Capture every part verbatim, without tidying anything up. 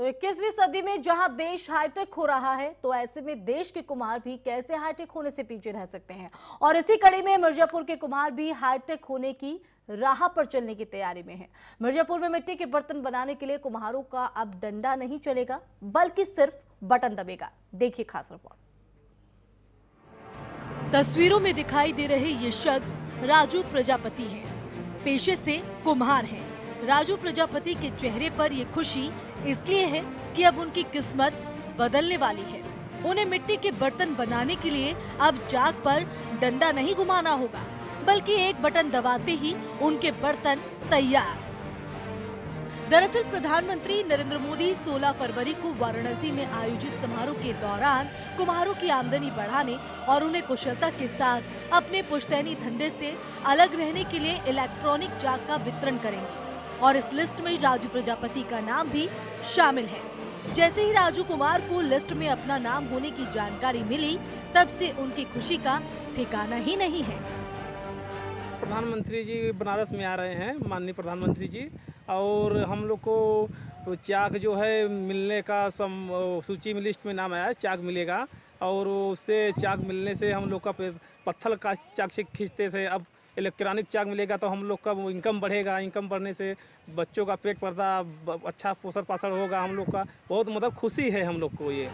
तो इक्कीसवीं सदी में जहां देश हाईटेक हो रहा है, तो ऐसे में देश के कुम्हार भी कैसे हाईटेक होने से पीछे रह सकते हैं। और इसी कड़ी में मिर्जापुर के कुम्हार भी हाईटेक होने की राह पर चलने की तैयारी में हैं। मिर्जापुर में मिट्टी के बर्तन बनाने के लिए कुम्हारों का अब डंडा नहीं चलेगा, बल्कि सिर्फ बटन दबेगा। देखिए खास रिपोर्ट। तस्वीरों में दिखाई दे रहे ये शख्स राजू प्रजापति है, पेशे से कुम्हार है। राजू प्रजापति के चेहरे पर ये खुशी इसलिए है कि अब उनकी किस्मत बदलने वाली है। उन्हें मिट्टी के बर्तन बनाने के लिए अब जाग पर डंडा नहीं घुमाना होगा, बल्कि एक बटन दबाते ही उनके बर्तन तैयार। दरअसल प्रधानमंत्री नरेंद्र मोदी सोलह फरवरी को वाराणसी में आयोजित समारोह के दौरान कुम्हारों की आमदनी बढ़ाने और उन्हें कुशलता के साथ अपने पुश्तैनी धंधे से अलग रहने के लिए इलेक्ट्रॉनिक जाग का वितरण करेंगे और इस लिस्ट में राजू प्रजापति का नाम भी शामिल है। जैसे ही राजू कुमार को लिस्ट में अपना नाम होने की जानकारी मिली, तब से उनकी खुशी का ठिकाना ही नहीं है। प्रधानमंत्री जी बनारस में आ रहे हैं, माननीय प्रधानमंत्री जी, और हम लोग को तो चाक जो है मिलने का सम सूची में लिस्ट में नाम आया, चाक मिलेगा। और उससे चाक मिलने से हम लोग का पत्थर का चाक से खींचते थे, अब इलेक्ट्रॉनिक चाक मिलेगा तो हम लोग का इनकम बढ़ेगा। इनकम बढ़ने से बच्चों का पेट पर्दा अच्छा पोषण पाषण होगा, हम लोग का बहुत मतलब खुशी है हम लोग को। ये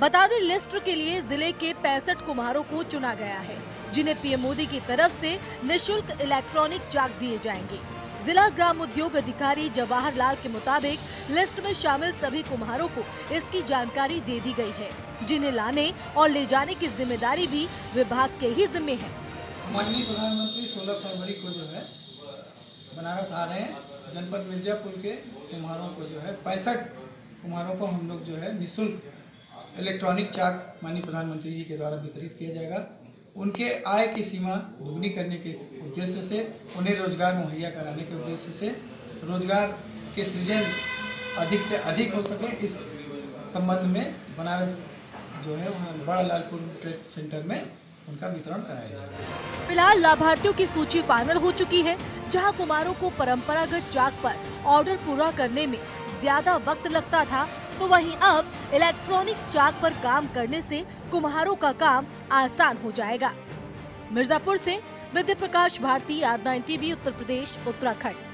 बता दें, लिस्ट के लिए जिले के पैंसठ कुम्हारों को चुना गया है, जिन्हें पीएम मोदी की तरफ से निःशुल्क इलेक्ट्रॉनिक चाक दिए जाएंगे। जिला ग्राम उद्योग अधिकारी जवाहर लाल के मुताबिक लिस्ट में शामिल सभी कुम्हारों को इसकी जानकारी दे दी गयी है, जिन्हें लाने और ले जाने की जिम्मेदारी भी विभाग के ही जिम्मे है। माननीय प्रधानमंत्री सोलह फरवरी को जो है बनारस आ रहे हैं। जनपद मिर्जापुर के कुम्हारों को जो है पैंसठ कुम्हारों को हम लोग जो है निःशुल्क इलेक्ट्रॉनिक चाक माननीय प्रधानमंत्री जी के द्वारा वितरित किया जाएगा। उनके आय की सीमा दोगुनी करने के उद्देश्य से, उन्हें रोजगार मुहैया कराने के उद्देश्य से, रोजगार के सृजन अधिक से अधिक हो सके, इस संबंध में बनारस जो है वहाँ बड़ा लालपुर ट्रेड सेंटर में उनका वितरण कराया जाएगा। फिलहाल लाभार्थियों की सूची फाइनल हो चुकी है, जहां कुम्हारों को परंपरागत चाक पर ऑर्डर पूरा करने में ज्यादा वक्त लगता था, तो वहीं अब इलेक्ट्रॉनिक चाक पर काम करने से कुम्हारों का काम आसान हो जाएगा। मिर्जापुर से Vidya Prakash, Bharti R nine TV, Uttar Pradesh, Uttarakhand.